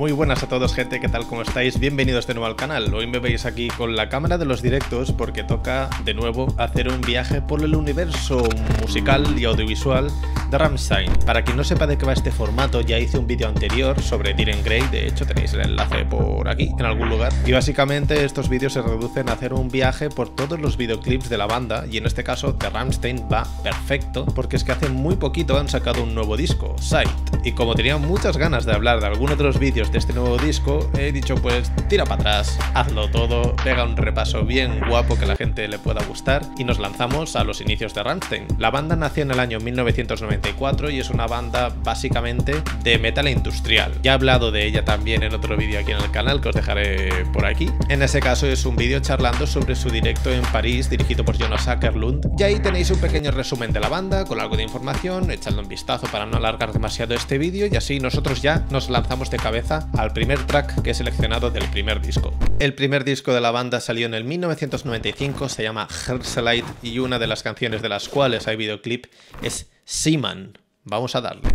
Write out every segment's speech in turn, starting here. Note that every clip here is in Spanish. Muy buenas a todos, gente, ¿qué tal? ¿Cómo estáis? Bienvenidos de nuevo al canal. Hoy me veis aquí con la cámara de los directos porque toca de nuevo hacer un viaje por el universo musical y audiovisual de Rammstein. Para quien no sepa de qué va este formato, ya hice un vídeo anterior sobre Diren Grey, de hecho tenéis el enlace por aquí, en algún lugar. Y básicamente estos vídeos se reducen a hacer un viaje por todos los videoclips de la banda, y en este caso de Rammstein va perfecto, porque es que hace muy poquito han sacado un nuevo disco, Sight. Y como tenía muchas ganas de hablar de alguno de los vídeos de este nuevo disco, he dicho pues tira para atrás, hazlo todo, pega un repaso bien guapo que a la gente le pueda gustar y nos lanzamos a los inicios de Rammstein. La banda nació en el año 1994 y es una banda básicamente de metal industrial. Ya he hablado de ella también en otro vídeo aquí en el canal que os dejaré por aquí. En ese caso es un vídeo charlando sobre su directo en París dirigido por Jonas Åkerlund, y ahí tenéis un pequeño resumen de la banda con algo de información, echadle un vistazo para no alargar demasiado este vídeo, y así nosotros ya nos lanzamos de cabeza al primer track que he seleccionado del primer disco. El primer disco de la banda salió en el 1995, se llama Herzeleid, y una de las canciones de las cuales hay videoclip es Seaman. Vamos a darle.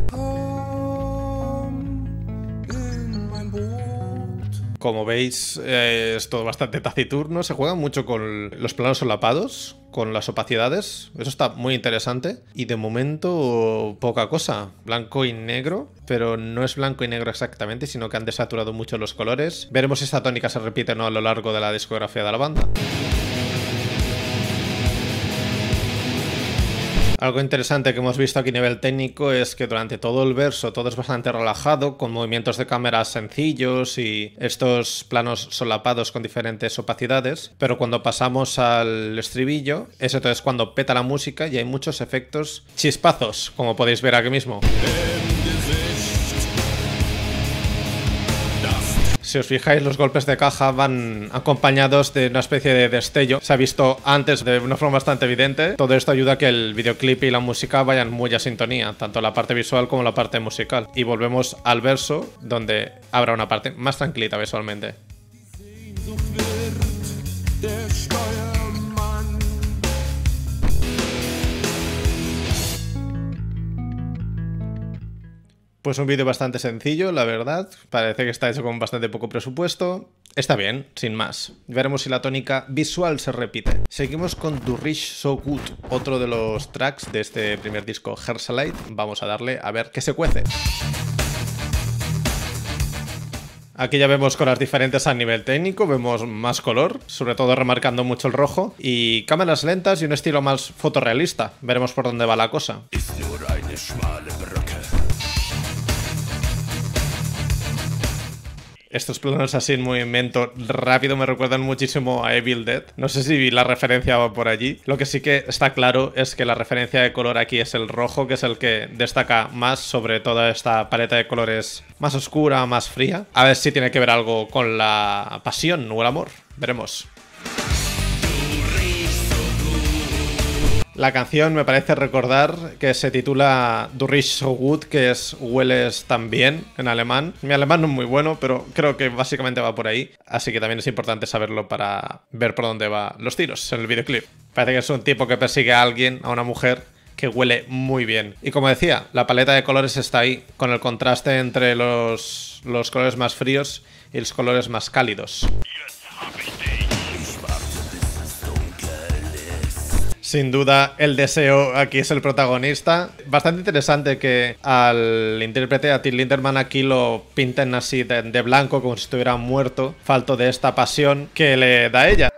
Como veis, es todo bastante taciturno, se juega mucho con los planos solapados, con las opacidades, eso está muy interesante, y de momento poca cosa, blanco y negro, pero no es blanco y negro exactamente, sino que han desaturado mucho los colores. Veremos si esta tónica se repite o no a lo largo de la discografía de la banda. Algo interesante que hemos visto aquí a nivel técnico es que durante todo el verso todo es bastante relajado, con movimientos de cámara sencillos y estos planos solapados con diferentes opacidades, pero cuando pasamos al estribillo es entonces cuando peta la música y hay muchos efectos chispazos, como podéis ver aquí mismo. Si os fijáis, los golpes de caja van acompañados de una especie de destello. Se ha visto antes de una forma bastante evidente. Todo esto ayuda a que el videoclip y la música vayan muy a sintonía, tanto la parte visual como la parte musical. Y volvemos al verso, donde habrá una parte más tranquilita visualmente. Pues un vídeo bastante sencillo, la verdad. Parece que está hecho con bastante poco presupuesto. Está bien, sin más. Veremos si la tónica visual se repite. Seguimos con Du Riech So Gut, otro de los tracks de este primer disco, Herzeleid. Vamos a darle a ver qué se cuece. Aquí ya vemos colores diferentes a nivel técnico, vemos más color, sobre todo remarcando mucho el rojo, y cámaras lentas y un estilo más fotorrealista. Veremos por dónde va la cosa. Estos planos así en movimiento rápido me recuerdan muchísimo a Evil Dead. No sé si la referencia va por allí. Lo que sí que está claro es que la referencia de color aquí es el rojo, que es el que destaca más sobre toda esta paleta de colores más oscura, más fría. A ver si tiene que ver algo con la pasión o el amor. Veremos. La canción me parece recordar que se titula Du riechst so gut, que es hueles tan bien en alemán. Mi alemán no es muy bueno, pero creo que básicamente va por ahí. Así que también es importante saberlo para ver por dónde van los tiros en el videoclip. Parece que es un tipo que persigue a alguien, a una mujer, que huele muy bien. Y como decía, la paleta de colores está ahí, con el contraste entre los colores más fríos y los colores más cálidos. Sin duda, el deseo aquí es el protagonista. Bastante interesante que al intérprete, a Till Lindemann, aquí lo pinten así de blanco, como si estuviera muerto, falto de esta pasión que le da ella.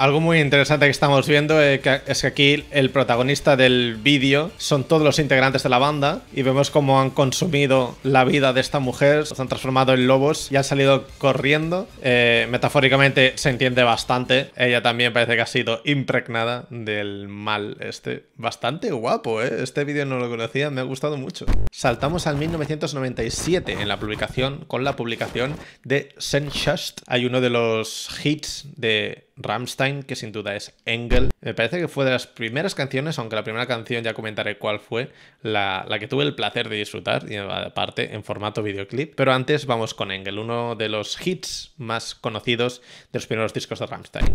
Algo muy interesante que estamos viendo es que aquí el protagonista del vídeo son todos los integrantes de la banda, y vemos cómo han consumido la vida de esta mujer, se han transformado en lobos y han salido corriendo. Metafóricamente se entiende bastante. Ella también parece que ha sido impregnada del mal este. Bastante guapo, ¿eh? Este vídeo no lo conocía, me ha gustado mucho. Saltamos al 1997 en la publicación, con la publicación de Senshust. Hay uno de los hits de Rammstein, que sin duda es Engel. Me parece que fue de las primeras canciones, aunque la primera canción ya comentaré cuál fue, la que tuve el placer de disfrutar, y aparte en formato videoclip. Pero antes vamos con Engel, uno de los hits más conocidos de los primeros discos de Rammstein.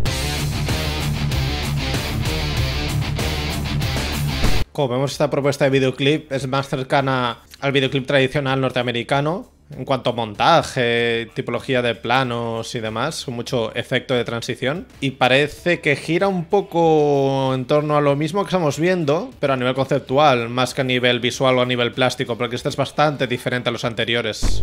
Como vemos, esta propuesta de videoclip es más cercana al videoclip tradicional norteamericano en cuanto a montaje, tipología de planos y demás, mucho efecto de transición, y parece que gira un poco en torno a lo mismo que estamos viendo, pero a nivel conceptual, más que a nivel visual o a nivel plástico, porque este es bastante diferente a los anteriores.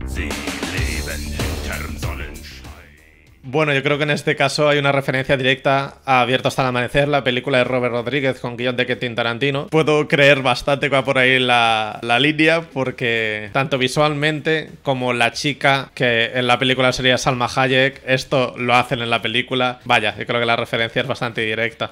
Bueno, yo creo que en este caso hay una referencia directa a Abierto hasta el amanecer, la película de Robert Rodríguez con guión de Quentin Tarantino. Puedo creer bastante que va por ahí la línea, porque tanto visualmente como la chica, que en la película sería Salma Hayek, esto lo hacen en la película. Vaya, yo creo que la referencia es bastante directa.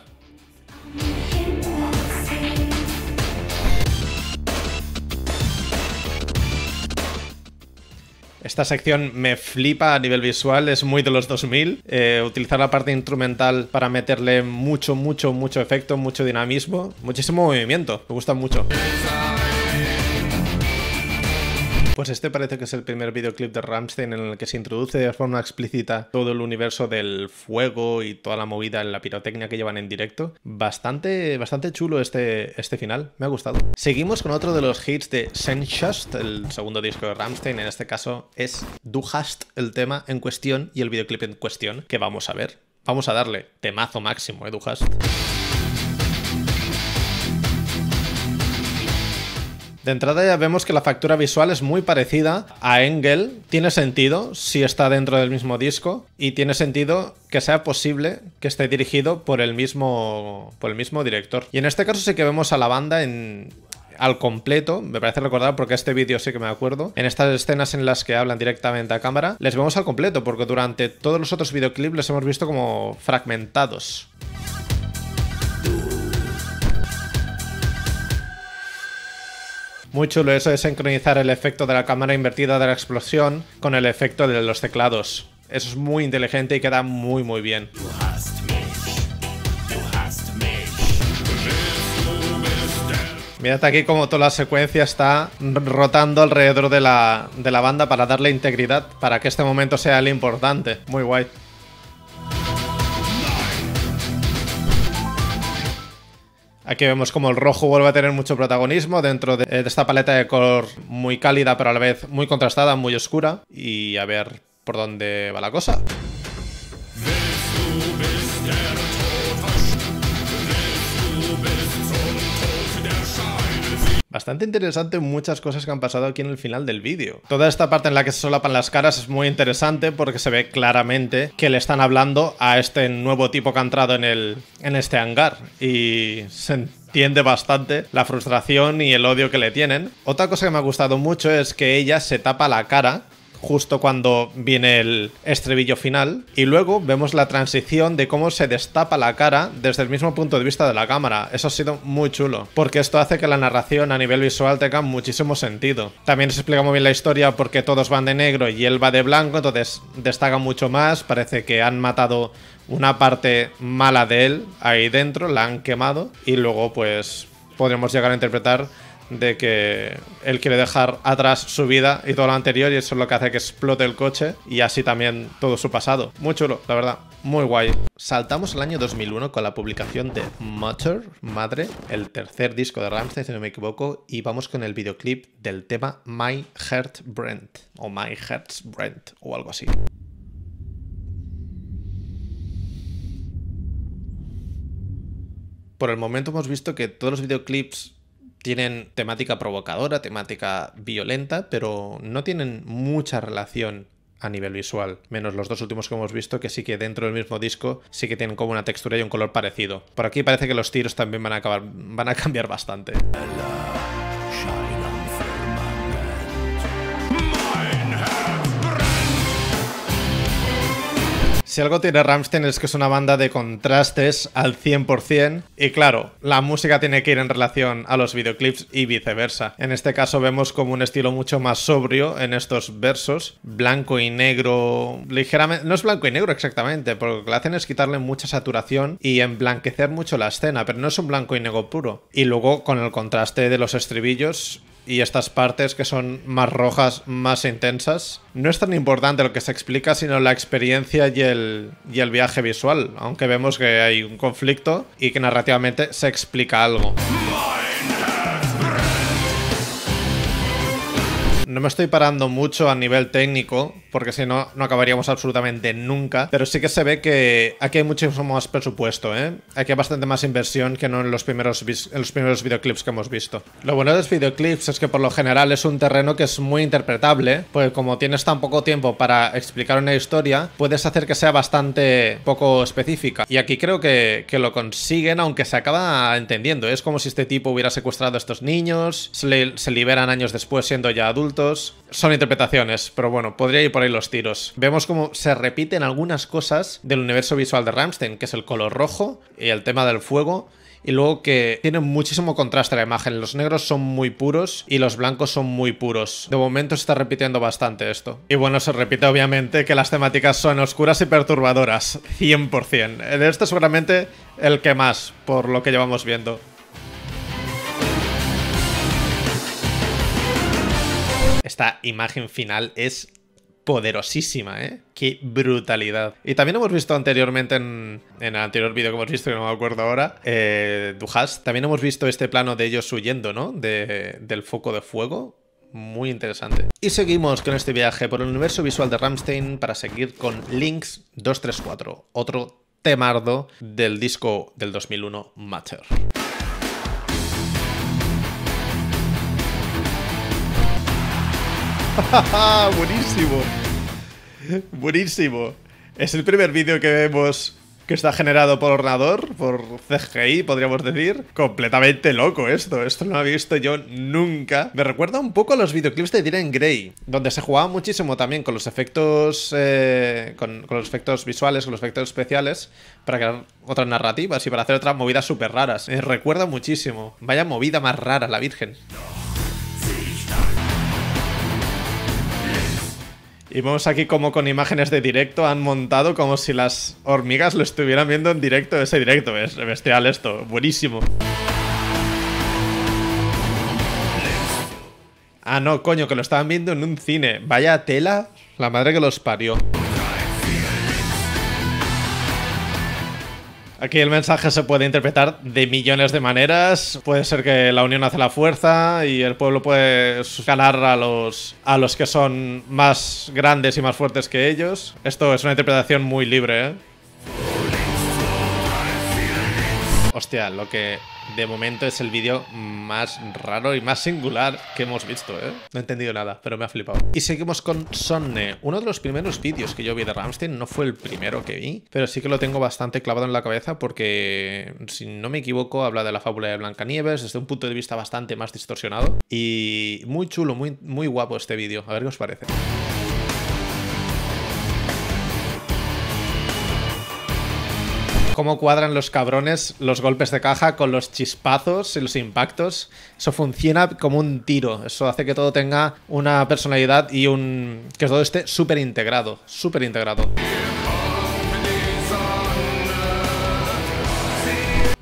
Esta sección me flipa a nivel visual, es muy de los 2000. Utilizar la parte instrumental para meterle mucho efecto, mucho dinamismo, muchísimo movimiento, me gusta mucho. Pues este parece que es el primer videoclip de Rammstein en el que se introduce de forma explícita todo el universo del fuego y toda la movida en la pirotecnia que llevan en directo. Bastante chulo este final, me ha gustado. Seguimos con otro de los hits de Senshust, el segundo disco de Rammstein. En este caso es Du hast, el tema en cuestión y el videoclip en cuestión, que vamos a ver. Vamos a darle temazo máximo, Du hast. De entrada ya vemos que la factura visual es muy parecida a Engel. Tiene sentido si está dentro del mismo disco y tiene sentido que sea posible que esté dirigido por el mismo director. Y en este caso sí que vemos a la banda al completo, me parece recordar porque este vídeo sí que me acuerdo. En estas escenas en las que hablan directamente a cámara, les vemos al completo porque durante todos los otros videoclips les hemos visto como fragmentados. Muy chulo eso de sincronizar el efecto de la cámara invertida de la explosión con el efecto de los teclados. Eso es muy inteligente y queda muy bien. Mirad aquí como toda la secuencia está rotando alrededor de la banda para darle integridad, para que este momento sea el importante. Muy guay. Aquí vemos como el rojo vuelve a tener mucho protagonismo dentro de esta paleta de color muy cálida, pero a la vez muy contrastada, muy oscura. Y a ver por dónde va la cosa. Bastante interesante muchas cosas que han pasado aquí en el final del vídeo. Toda esta parte en la que se solapan las caras es muy interesante porque se ve claramente que le están hablando a este nuevo tipo que ha entrado en este hangar. Y se entiende bastante la frustración y el odio que le tienen. Otra cosa que me ha gustado mucho es que ella se tapa la cara justo cuando viene el estribillo final, y luego vemos la transición de cómo se destapa la cara desde el mismo punto de vista de la cámara. Eso ha sido muy chulo, porque esto hace que la narración a nivel visual tenga muchísimo sentido. También se explica muy bien la historia porque todos van de negro y él va de blanco, entonces destaca mucho más. Parece que han matado una parte mala de él ahí dentro, la han quemado, y luego pues podremos llegar a interpretar de que él quiere dejar atrás su vida y todo lo anterior, y eso es lo que hace que explote el coche y así también todo su pasado. Muy chulo, la verdad, muy guay. Saltamos al año 2001 con la publicación de Mutter, Madre, el tercer disco de Rammstein, si no me equivoco, y vamos con el videoclip del tema My Heart Brand o My Heart's Brand o algo así. Por el momento hemos visto que todos los videoclips tienen temática provocadora, temática violenta, pero no tienen mucha relación a nivel visual. Menos los dos últimos que hemos visto, que sí que dentro del mismo disco sí que tienen como una textura y un color parecido. Por aquí parece que los tiros también van a cambiar bastante. Si algo tiene Rammstein es que es una banda de contrastes al 100%, y claro, la música tiene que ir en relación a los videoclips y viceversa. En este caso vemos como un estilo mucho más sobrio en estos versos, blanco y negro, ligeramente, no es blanco y negro exactamente, porque lo que hacen es quitarle mucha saturación y emblanquecer mucho la escena, pero no es un blanco y negro puro. Y luego con el contraste de los estribillos y estas partes que son más rojas, más intensas. No es tan importante lo que se explica, sino la experiencia y el viaje visual, aunque vemos que hay un conflicto y que narrativamente se explica algo. No me estoy parando mucho a nivel técnico, porque si no, no acabaríamos absolutamente nunca. Pero sí que se ve que aquí hay muchísimo más presupuesto, ¿eh? Aquí hay bastante más inversión que no en los primeros videoclips que hemos visto. Lo bueno de los videoclips es que por lo general es un terreno que es muy interpretable, porque como tienes tan poco tiempo para explicar una historia, puedes hacer que sea bastante poco específica. Y aquí creo que lo consiguen, aunque se acaba entendiendo. Es como si este tipo hubiera secuestrado a estos niños, se liberan años después siendo ya adultos. Son interpretaciones, pero bueno, podría ir por ahí los tiros. Vemos cómo se repiten algunas cosas del universo visual de Rammstein, que es el color rojo y el tema del fuego. Y luego que tiene muchísimo contraste la imagen. Los negros son muy puros y los blancos son muy puros. De momento se está repitiendo bastante esto. Y bueno, se repite obviamente que las temáticas son oscuras y perturbadoras. 100%. De este seguramente el que más, por lo que llevamos viendo. Esta imagen final es poderosísima, ¿eh? ¡Qué brutalidad! Y también hemos visto anteriormente, en el anterior vídeo que hemos visto, que no me acuerdo ahora, Du hast, también hemos visto este plano de ellos huyendo, ¿no? Del foco de fuego. Muy interesante. Y seguimos con este viaje por el universo visual de Rammstein para seguir con Links 234, otro temardo del disco del 2001, Matter. Buenísimo. Buenísimo. Es el primer vídeo que vemos que está generado por ordenador, por CGI, podríamos decir. Completamente loco esto. Esto no lo había visto yo nunca. Me recuerda un poco a los videoclips de Diren Grey, donde se jugaba muchísimo también con los efectos, con los efectos visuales, con los efectos especiales, para crear otras narrativas y para hacer otras movidas súper raras. Me recuerda muchísimo. Vaya movida más rara, la Virgen. Y vemos aquí como con imágenes de directo han montado como si las hormigas lo estuvieran viendo en directo. Ese directo es bestial esto, buenísimo. Ah, no, coño, que lo estaban viendo en un cine. Vaya tela, la madre que los parió. Aquí el mensaje se puede interpretar de millones de maneras. Puede ser que la unión hace la fuerza y el pueblo puede escalar a los que son más grandes y más fuertes que ellos. Esto es una interpretación muy libre, ¿eh? Hostia, lo que de momento es el vídeo más raro y más singular que hemos visto, ¿eh? No he entendido nada, pero me ha flipado. Y seguimos con Sonne. Uno de los primeros vídeos que yo vi de Rammstein, no fue el primero que vi, pero sí que lo tengo bastante clavado en la cabeza porque, si no me equivoco, habla de la fábula de Blancanieves desde un punto de vista bastante más distorsionado. Y muy chulo, muy guapo este vídeo. A ver qué os parece. Cómo cuadran los cabrones los golpes de caja con los chispazos y los impactos. Eso funciona como un tiro. Eso hace que todo tenga una personalidad y que todo esté súper integrado. Súper integrado.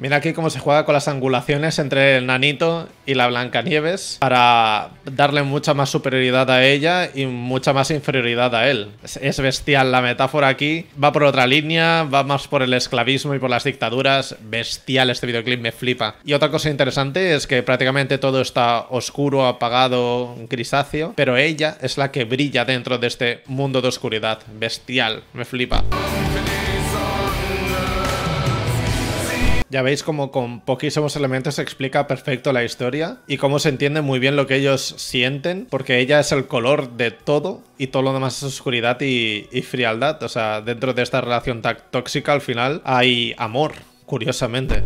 Mira aquí cómo se juega con las angulaciones entre el nanito y la Blancanieves para darle mucha más superioridad a ella y mucha más inferioridad a él. Es bestial la metáfora aquí. Va por otra línea, va más por el esclavismo y por las dictaduras. Bestial este videoclip, me flipa. Y otra cosa interesante es que prácticamente todo está oscuro, apagado, grisáceo, pero ella es la que brilla dentro de este mundo de oscuridad. Bestial, me flipa. Ya veis como con poquísimos elementos se explica perfecto la historia y cómo se entiende muy bien lo que ellos sienten, porque ella es el color de todo y todo lo demás es oscuridad y frialdad. O sea, dentro de esta relación tan tóxica al final hay amor, curiosamente.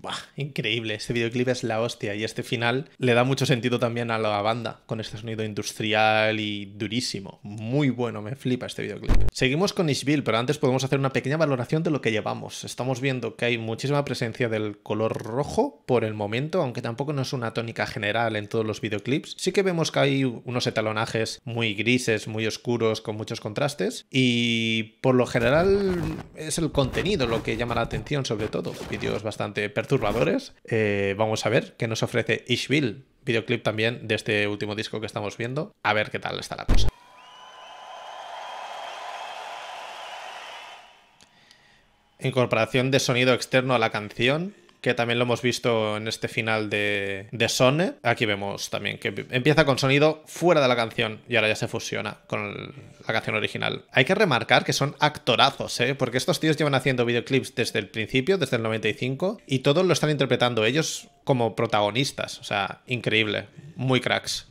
Buah, increíble. Este videoclip es la hostia y este final le da mucho sentido también a la banda, con este sonido industrial y durísimo. Muy bueno, me flipa este videoclip. Seguimos con Ishbil, pero antes podemos hacer una pequeña valoración de lo que llevamos. Estamos viendo que hay muchísima presencia del color rojo por el momento, aunque tampoco no es una tónica general en todos los videoclips. Sí que vemos que hay unos etalonajes muy grises, muy oscuros, con muchos contrastes, y por lo general es el contenido lo que llama la atención, sobre todo. Vídeos bastante perturbadores. Vamos a ver qué nos ofrece Ishbil, videoclip también de este último disco que estamos viendo, a ver qué tal está la cosa. Incorporación de sonido externo a la canción, que también lo hemos visto en este final de Sonne. Aquí vemos también que empieza con sonido fuera de la canción y ahora ya se fusiona con la canción original. Hay que remarcar que son actorazos, ¿eh? Porque estos tíos llevan haciendo videoclips desde el principio, desde el 95, y todos lo están interpretando ellos como protagonistas. O sea, increíble. Muy cracks.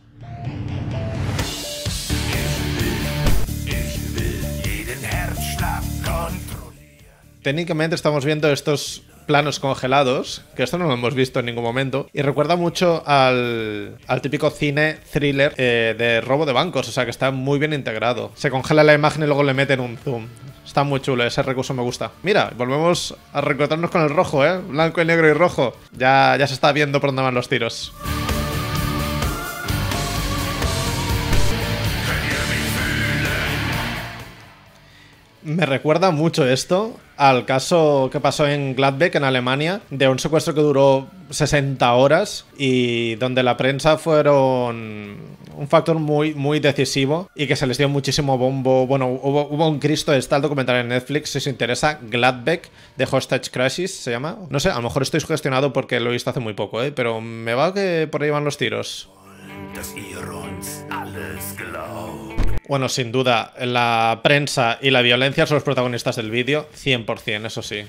Técnicamente estamos viendo estos planos congelados, que esto no lo hemos visto en ningún momento, y recuerda mucho al típico cine thriller de robo de bancos, o sea que está muy bien integrado. Se congela la imagen y luego le meten un zoom. Está muy chulo, ese recurso me gusta. Mira, volvemos a recortarnos con el rojo, ¿eh? Blanco y negro y rojo. Ya se está viendo por dónde van los tiros. Me recuerda mucho esto al caso que pasó en Gladbeck, en Alemania, de un secuestro que duró 60 horas y donde la prensa fueron un factor muy, muy decisivo y que se les dio muchísimo bombo. Bueno, hubo un Cristo, está el documental en Netflix, si os interesa, Gladbeck, The Hostage Crisis, se llama. No sé, a lo mejor estoy sugestionado porque lo he visto hace muy poco, ¿eh? Pero me va que por ahí van los tiros. Bueno, sin duda, la prensa y la violencia son los protagonistas del vídeo, 100%, eso sí.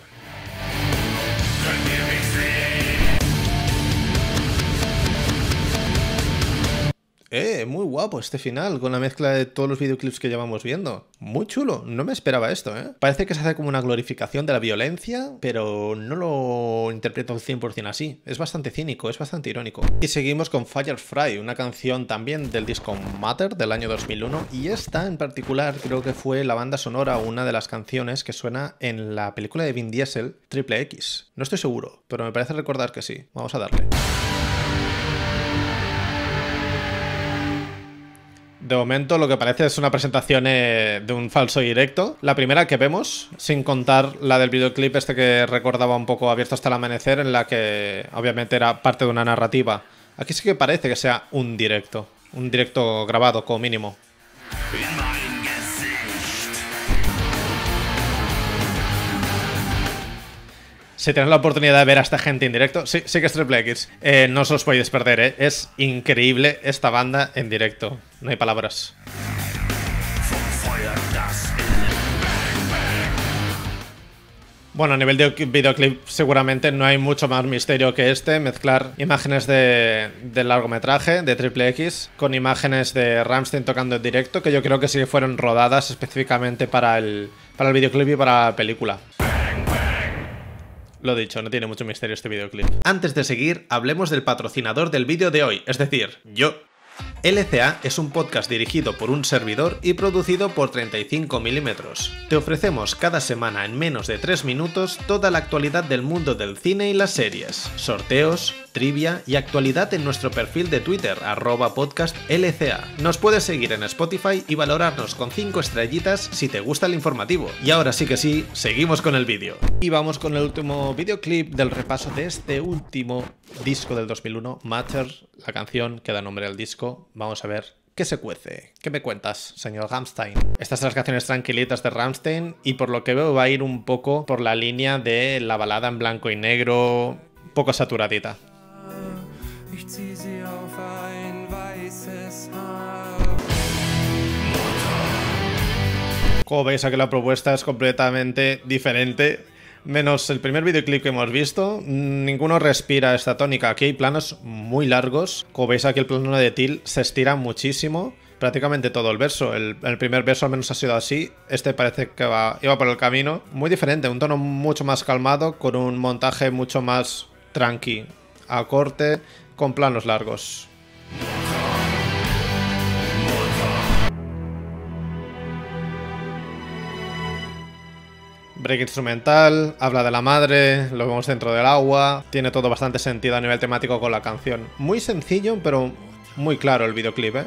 Muy guapo este final, con la mezcla de todos los videoclips que llevamos viendo. Muy chulo, no me esperaba esto, ¿eh? Parece que se hace como una glorificación de la violencia, pero no lo interpreto al 100% así. Es bastante cínico, es bastante irónico. Y seguimos con Firefly, una canción también del disco Matter del año 2001, y esta en particular creo que fue la banda sonora, una de las canciones que suena en la película de Vin Diesel, Triple X. No estoy seguro, pero me parece recordar que sí. Vamos a darle. De momento lo que parece es una presentación de un falso directo. La primera que vemos, sin contar la del videoclip este que recordaba un poco Abierto hasta el amanecer, en la que obviamente era parte de una narrativa. Aquí sí que parece que sea un directo grabado como mínimo. Si tenéis la oportunidad de ver a esta gente en directo, sí que es Triple X. No os los podéis perder, ¿eh? Es increíble esta banda en directo. No hay palabras. Bueno, a nivel de videoclip seguramente no hay mucho más misterio que este. Mezclar imágenes de largometraje, de Triple X, con imágenes de Rammstein tocando en directo, que yo creo que sí fueron rodadas específicamente para el videoclip y para la película. Lo dicho, no tiene mucho misterio este videoclip. Antes de seguir, hablemos del patrocinador del vídeo de hoy, es decir, yo. LCA es un podcast dirigido por un servidor y producido por 35 milímetros. Te ofrecemos cada semana en menos de 3 minutos toda la actualidad del mundo del cine y las series, sorteos, trivia y actualidad en nuestro perfil de Twitter, @podcastlca. Nos puedes seguir en Spotify y valorarnos con 5 estrellitas si te gusta el informativo. Y ahora sí que sí, seguimos con el vídeo. Y vamos con el último videoclip del repaso de este último disco del 2001, Matter, la canción que da nombre al disco. Vamos a ver qué se cuece. ¿Qué me cuentas, señor Rammstein? Estas son las canciones tranquilitas de Rammstein y por lo que veo va a ir un poco por la línea de la balada en blanco y negro, un poco saturadita. Como veis, aquí la propuesta es completamente diferente. Menos el primer videoclip que hemos visto, ninguno respira esta tónica. Aquí hay planos muy largos. Como veis, aquí el plano de Till se estira muchísimo. Prácticamente todo el verso. El primer verso al menos ha sido así. Este parece que iba por el camino. Muy diferente, un tono mucho más calmado, con un montaje mucho más tranqui. A corte, con planos largos. Break instrumental, habla de la madre, lo vemos dentro del agua, tiene todo bastante sentido a nivel temático con la canción. Muy sencillo, pero muy claro el videoclip, ¿eh?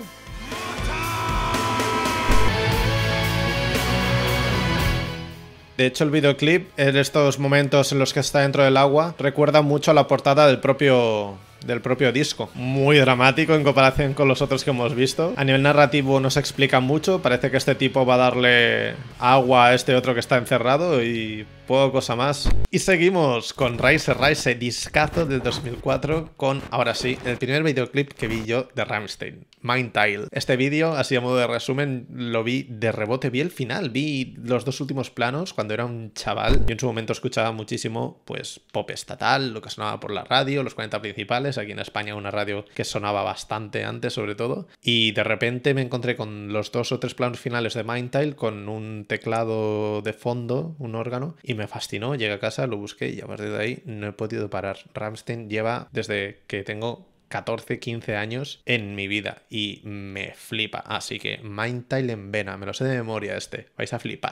De hecho, el videoclip, en estos momentos en los que está dentro del agua, recuerda mucho a la portada del propio del propio disco. Muy dramático en comparación con los otros que hemos visto. A nivel narrativo no se explica mucho, parece que este tipo va a darle agua a este otro que está encerrado y poco cosa más. Y seguimos con Rise Rise, discazo del 2004 con, ahora sí, el primer videoclip que vi yo de Rammstein, Mindtile. Este vídeo, así a modo de resumen, lo vi de rebote, vi el final, vi los dos últimos planos cuando era un chaval. Yo en su momento escuchaba muchísimo pues pop estatal, lo que sonaba por la radio, los 40 principales, aquí en España una radio que sonaba bastante antes sobre todo, y de repente me encontré con los dos o tres planos finales de Mindtile con un teclado de fondo, un órgano, y me fascinó, llegué a casa, lo busqué y a partir de ahí no he podido parar. Rammstein lleva desde que tengo 14, 15 años en mi vida y me flipa, así que Mindtile en vena, me lo sé de memoria este, vais a flipar.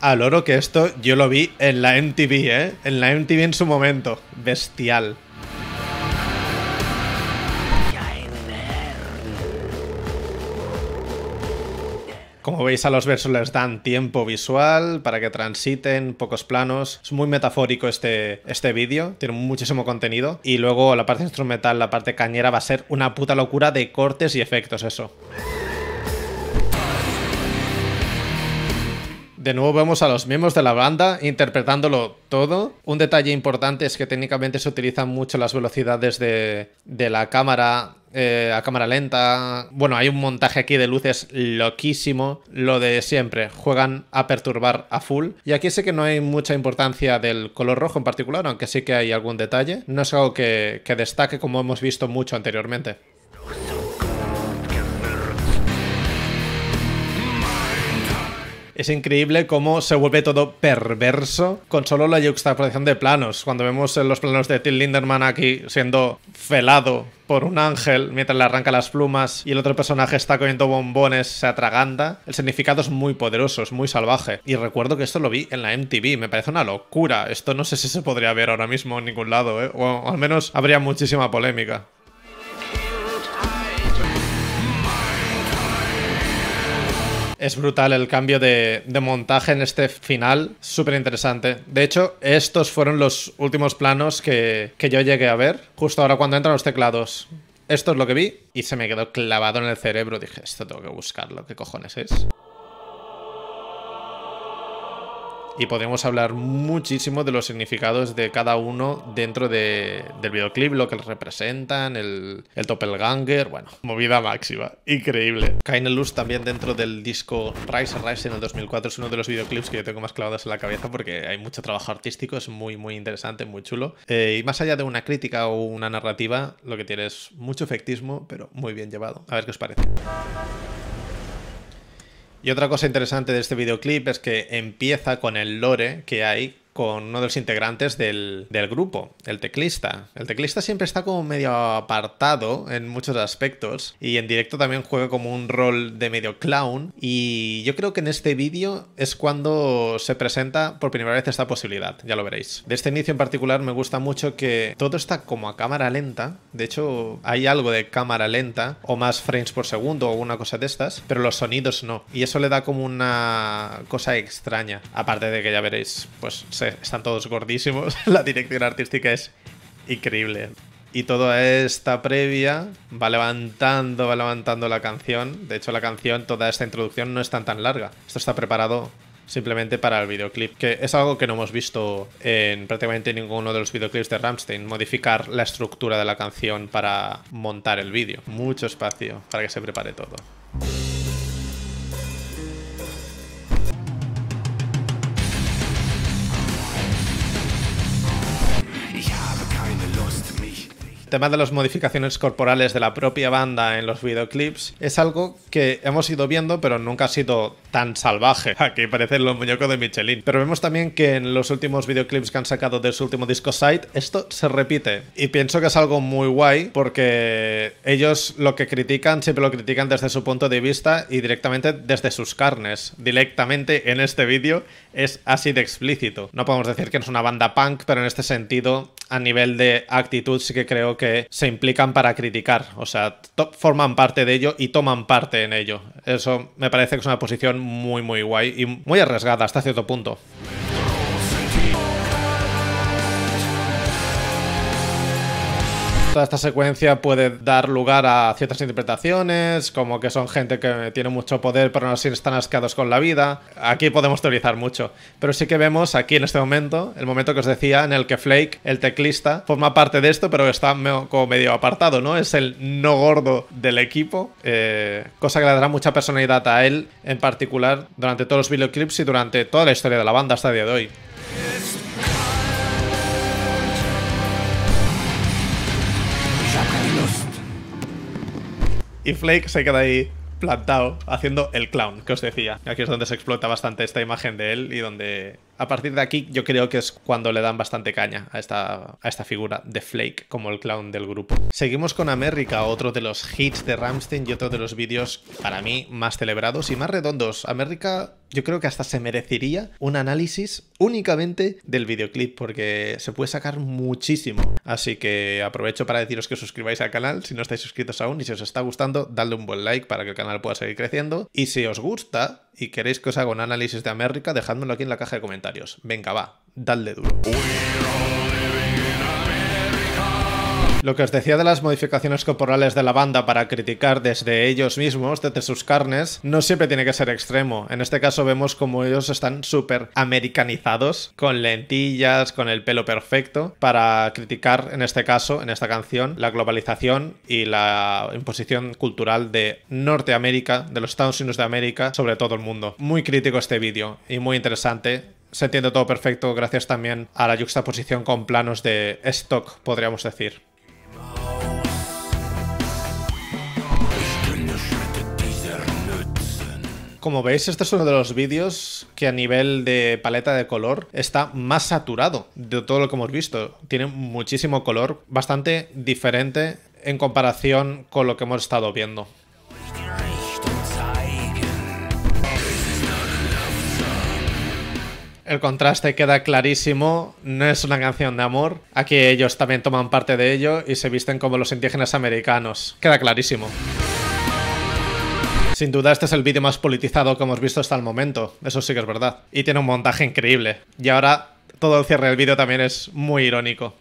Al oro que esto yo lo vi en la MTV, ¿eh? En la MTV en su momento, bestial. Como veis, a los versos les dan tiempo visual para que transiten, pocos planos. Es muy metafórico este vídeo, tiene muchísimo contenido. Y luego la parte instrumental, la parte cañera, va a ser una puta locura de cortes y efectos, eso. De nuevo vemos a los miembros de la banda interpretándolo todo. Un detalle importante es que técnicamente se utilizan mucho las velocidades de la cámara a cámara lenta. Bueno, hay un montaje aquí de luces loquísimo. Lo de siempre, juegan a perturbar a full. Y aquí sí que no hay mucha importancia del color rojo en particular, aunque sí que hay algún detalle. No es algo que destaque como hemos visto mucho anteriormente. Es increíble cómo se vuelve todo perverso con solo la yuxtaposición de planos. Cuando vemos los planos de Till Lindemann aquí siendo felado por un ángel mientras le arranca las plumas y el otro personaje está comiendo bombones, se atraganta. El significado es muy poderoso, es muy salvaje. Y recuerdo que esto lo vi en la MTV, me parece una locura. Esto no sé si se podría ver ahora mismo en ningún lado, ¿eh? O al menos habría muchísima polémica. Es brutal el cambio de montaje en este final, súper interesante. De hecho, estos fueron los últimos planos que yo llegué a ver, justo ahora cuando entran los teclados. Esto es lo que vi y se me quedó clavado en el cerebro. Dije, esto tengo que buscarlo, ¿qué cojones es? Y podemos hablar muchísimo de los significados de cada uno dentro del videoclip, lo que representan, el doppelganger, bueno, movida máxima, increíble. Keine Lust también dentro del disco Rise Rise en el 2004 es uno de los videoclips que yo tengo más clavados en la cabeza porque hay mucho trabajo artístico, es muy muy interesante, muy chulo. Y más allá de una crítica o una narrativa, lo que tiene es mucho efectismo, pero muy bien llevado. A ver qué os parece. Y otra cosa interesante de este videoclip es que empieza con el lore que hay con uno de los integrantes del grupo, el teclista. El teclista siempre está como medio apartado en muchos aspectos y en directo también juega como un rol de medio clown, y yo creo que en este vídeo es cuando se presenta por primera vez esta posibilidad, ya lo veréis. De este inicio en particular me gusta mucho que todo está como a cámara lenta, de hecho hay algo de cámara lenta o más frames por segundo o una cosa de estas, pero los sonidos no, y eso le da como una cosa extraña, aparte de que ya veréis, pues están todos gordísimos, la dirección artística es increíble. Y toda esta previa va levantando la canción. De hecho, la canción, toda esta introducción no es tan larga. Esto está preparado simplemente para el videoclip, que es algo que no hemos visto en prácticamente ninguno de los videoclips de Rammstein, modificar la estructura de la canción para montar el vídeo. Mucho espacio para que se prepare todo. El tema de las modificaciones corporales de la propia banda en los videoclips es algo que hemos ido viendo, pero nunca ha sido tan salvaje. Aquí parecen los muñecos de Michelin. Pero vemos también que en los últimos videoclips que han sacado de su último disco Side, esto se repite. Y pienso que es algo muy guay porque ellos lo que critican, siempre lo critican desde su punto de vista y directamente desde sus carnes. Directamente en este vídeo es así de explícito. No podemos decir que es una banda punk, pero en este sentido, a nivel de actitud, sí que creo que se implican para criticar, o sea, forman parte de ello y toman parte en ello. Eso me parece que es una posición muy muy guay y muy arriesgada hasta cierto punto. Toda esta secuencia puede dar lugar a ciertas interpretaciones, como que son gente que tiene mucho poder pero no están asqueados con la vida. Aquí podemos teorizar mucho, pero sí que vemos aquí en este momento, el momento que os decía, en el que Flake, el teclista, forma parte de esto, pero está como medio apartado, ¿no? Es el no gordo del equipo, cosa que le dará mucha personalidad a él, en particular, durante todos los videoclips y durante toda la historia de la banda hasta el día de hoy. Y Flake se queda ahí plantado haciendo el clown que os decía. Aquí es donde se explota bastante esta imagen de él y donde a partir de aquí yo creo que es cuando le dan bastante caña a esta figura de Flake como el clown del grupo. Seguimos con America, otro de los hits de Rammstein y otro de los vídeos para mí más celebrados y más redondos. America yo creo que hasta se merecería un análisis únicamente del videoclip, porque se puede sacar muchísimo. Así que aprovecho para deciros que os suscribáis al canal si no estáis suscritos aún, y si os está gustando, dadle un buen like para que el canal pueda seguir creciendo. Y si os gusta y queréis que os haga un análisis de America, dejádmelo aquí en la caja de comentarios. Venga, va, dadle duro. Lo que os decía de las modificaciones corporales de la banda para criticar desde ellos mismos, desde sus carnes, no siempre tiene que ser extremo. En este caso vemos como ellos están súper americanizados, con lentillas, con el pelo perfecto, para criticar, en este caso, en esta canción, la globalización y la imposición cultural de Norteamérica, de los Estados Unidos de América, sobre todo el mundo. Muy crítico este vídeo y muy interesante. Se entiende todo perfecto gracias también a la yuxtaposición con planos de stock, podríamos decir. Como veis, este es uno de los vídeos que a nivel de paleta de color está más saturado de todo lo que hemos visto. Tiene muchísimo color, bastante diferente en comparación con lo que hemos estado viendo. El contraste queda clarísimo, no es una canción de amor. Aquí ellos también toman parte de ello y se visten como los indígenas americanos. Queda clarísimo. Sin duda este es el vídeo más politizado que hemos visto hasta el momento, eso sí que es verdad. Y tiene un montaje increíble. Y ahora todo el cierre del vídeo también es muy irónico.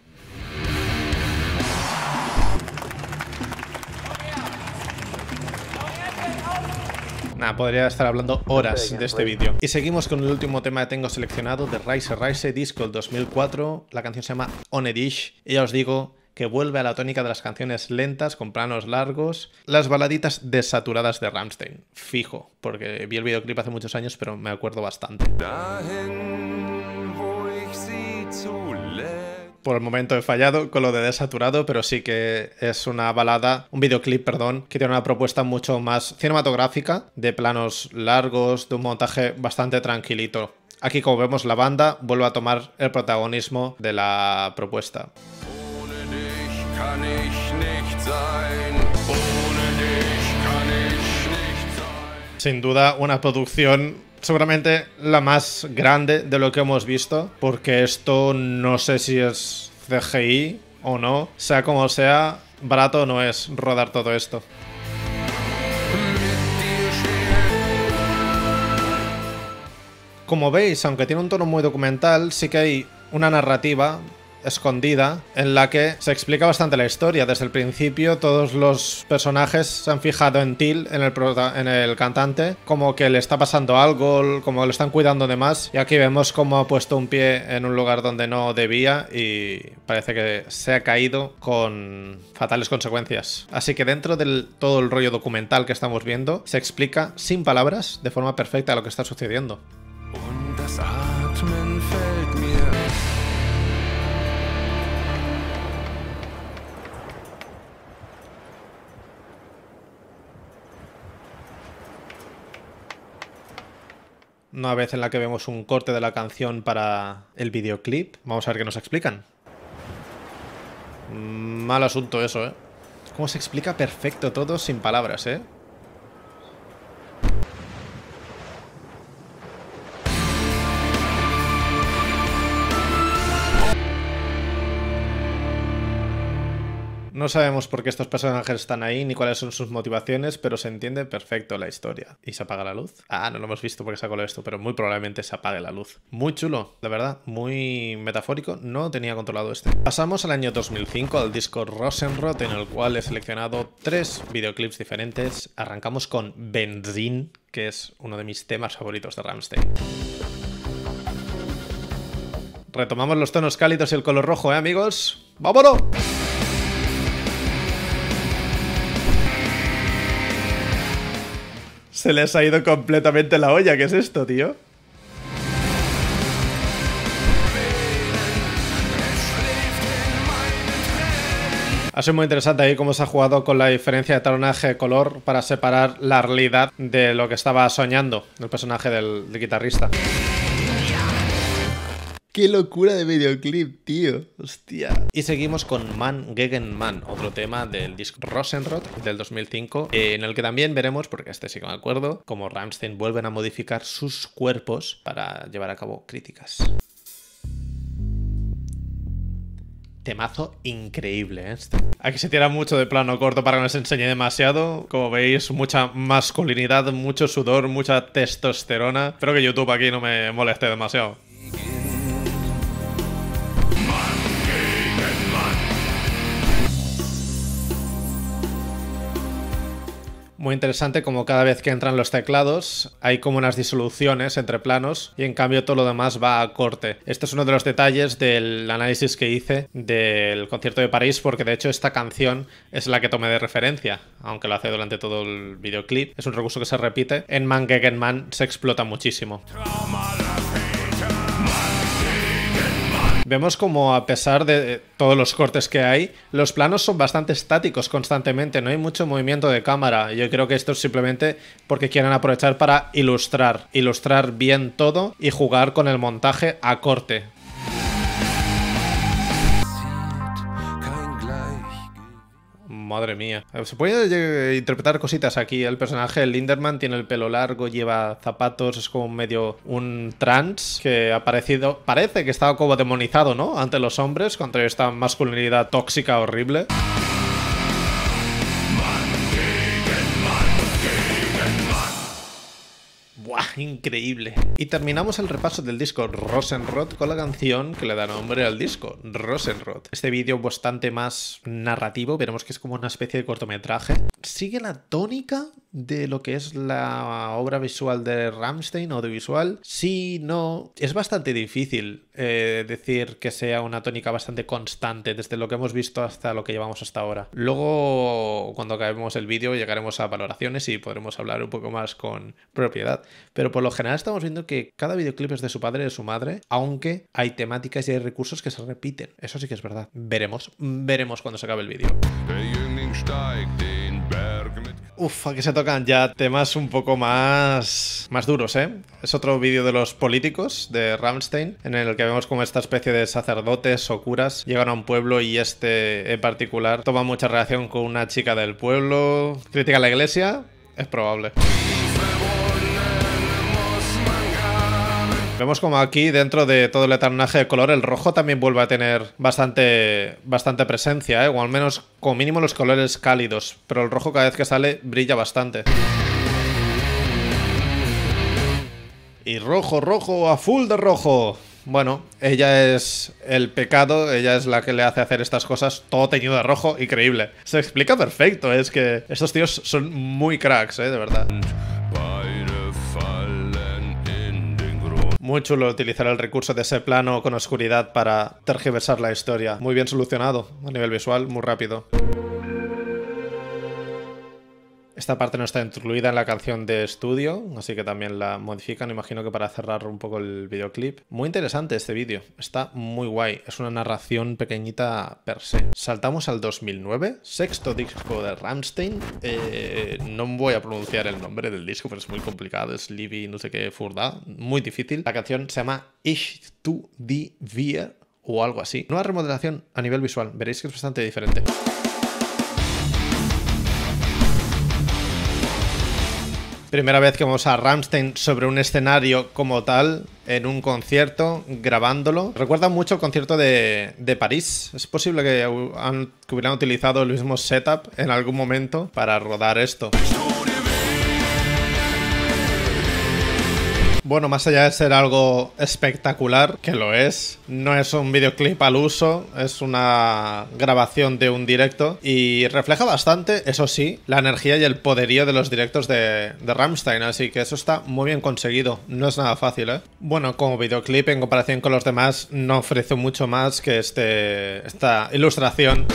Nah, podría estar hablando horas de este vídeo. Y seguimos con el último tema que tengo seleccionado de Rise Rise, disco del 2004. La canción se llama On a Dish. Y ya os digo que vuelve a la tónica de las canciones lentas, con planos largos, las baladitas desaturadas de Rammstein. Fijo, porque vi el videoclip hace muchos años, pero me acuerdo bastante. Por el momento he fallado con lo de desaturado, pero sí que es una balada, un videoclip, perdón, que tiene una propuesta mucho más cinematográfica, de planos largos, de un montaje bastante tranquilito. Aquí, como vemos, la banda vuelve a tomar el protagonismo de la propuesta. Sin duda, una producción seguramente la más grande de lo que hemos visto, porque esto no sé si es CGI o no. Sea como sea, barato no es rodar todo esto. Como veis, aunque tiene un tono muy documental, sí que hay una narrativa escondida en la que se explica bastante la historia. Desde el principio todos los personajes se han fijado en Till, en el cantante, como que le está pasando algo, como que lo están cuidando de más, y aquí vemos cómo ha puesto un pie en un lugar donde no debía y parece que se ha caído con fatales consecuencias. Así que dentro del todo el rollo documental que estamos viendo, se explica sin palabras de forma perfecta lo que está sucediendo. Una vez en la que vemos un corte de la canción para el videoclip. Vamos a ver qué nos explican. Mal asunto eso, ¿eh? Cómo se explica perfecto todo sin palabras, ¿eh? No sabemos por qué estos personajes están ahí ni cuáles son sus motivaciones, pero se entiende perfecto la historia. ¿Y se apaga la luz? Ah, no lo hemos visto porque se ha colado esto, pero muy probablemente se apague la luz. Muy chulo, la verdad, muy metafórico. No tenía controlado este. Pasamos al año 2005, al disco Rosenrot, en el cual he seleccionado 3 videoclips diferentes. Arrancamos con Benzin, que es uno de mis temas favoritos de Rammstein. Retomamos los tonos cálidos y el color rojo, ¿eh, amigos? ¡Vámonos! Se les ha ido completamente la olla. ¿Qué es esto, tío? Ha sido muy interesante ahí cómo se ha jugado con la diferencia de talonaje de color para separar la realidad de lo que estaba soñando el personaje del guitarrista. ¡Qué locura de videoclip, tío! ¡Hostia! Y seguimos con Man Gegen Man, otro tema del disco Rosenrot del 2005, en el que también veremos, porque este sí que me acuerdo, cómo Rammstein vuelven a modificar sus cuerpos para llevar a cabo críticas. Temazo increíble, ¿eh? Aquí se tira mucho de plano corto para que no se enseñe demasiado. Como veis, mucha masculinidad, mucho sudor, mucha testosterona. Espero que YouTube aquí no me moleste demasiado. Muy interesante como cada vez que entran los teclados hay como unas disoluciones entre planos y en cambio todo lo demás va a corte. Este es uno de los detalles del análisis que hice del concierto de París, porque de hecho esta canción es la que tomé de referencia, aunque lo hace durante todo el videoclip. Es un recurso que se repite. En Man Gegen Man se explota muchísimo. Vemos como a pesar de todos los cortes que hay, los planos son bastante estáticos constantemente, no hay mucho movimiento de cámara. Yo creo que esto es simplemente porque quieren aprovechar para ilustrar bien todo y jugar con el montaje a corte. Madre mía. Se puede interpretar cositas aquí. El personaje, Linderman, tiene el pelo largo, lleva zapatos, es como medio un trans que ha parecido... Parece que estaba como demonizado, ¿no? Ante los hombres, contra esta masculinidad tóxica horrible. ¡Buah! Increíble. Y terminamos el repaso del disco Rosenrot con la canción que le da nombre al disco, Rosenrot. Este vídeo bastante más narrativo, veremos que es como una especie de cortometraje. Sigue la tónica de lo que es la obra visual de Rammstein, audiovisual. Sí, no... Es bastante difícil decir que sea una tónica bastante constante desde lo que hemos visto hasta lo que llevamos hasta ahora. Luego, cuando acabemos el vídeo, llegaremos a valoraciones y podremos hablar un poco más con propiedad. Pero por lo general estamos viendo que cada videoclip es de su padre y de su madre, aunque hay temáticas y hay recursos que se repiten. Eso sí que es verdad. Veremos cuando se acabe el vídeo. Uf, aquí se tocan ya temas un poco más duros, ¿eh? Es otro vídeo de los políticos de Rammstein, en el que vemos como esta especie de sacerdotes o curas llegan a un pueblo y este en particular toma mucha relación con una chica del pueblo. ¿Critica a la iglesia? Es probable. Vemos como aquí, dentro de todo el eternaje de color, el rojo también vuelve a tener bastante presencia, ¿eh? O al menos, como mínimo, los colores cálidos. Pero el rojo cada vez que sale brilla bastante. Y rojo, rojo, a full de rojo. Bueno, ella es el pecado, ella es la que le hace hacer estas cosas, todo teñido de rojo, increíble. Se explica perfecto, ¿eh? Es que estos tíos son muy cracks, ¿eh? De verdad. Muy chulo utilizar el recurso de ese plano con oscuridad para tergiversar la historia. Muy bien solucionado a nivel visual, muy rápido. Esta parte no está incluida en la canción de estudio, así que también la modifican, imagino que para cerrar un poco el videoclip. Muy interesante este vídeo, está muy guay. Es una narración pequeñita per se. Saltamos al 2009, sexto disco de Rammstein. No voy a pronunciar el nombre del disco, pero es muy complicado. Es Livi no sé qué Furda, muy difícil. La canción se llama Ich tu die wir o algo así. Nueva remodelación a nivel visual, veréis que es bastante diferente. Primera vez que vamos a Rammstein sobre un escenario como tal, en un concierto, grabándolo. Recuerda mucho el concierto de París. Es posible que hubieran utilizado el mismo setup en algún momento para rodar esto. Bueno, más allá de ser algo espectacular, que lo es, no es un videoclip al uso, es una grabación de un directo y refleja bastante, eso sí, la energía y el poderío de los directos de Rammstein, así que eso está muy bien conseguido, no es nada fácil, ¿eh? Bueno, como videoclip, en comparación con los demás, no ofrece mucho más que esta ilustración.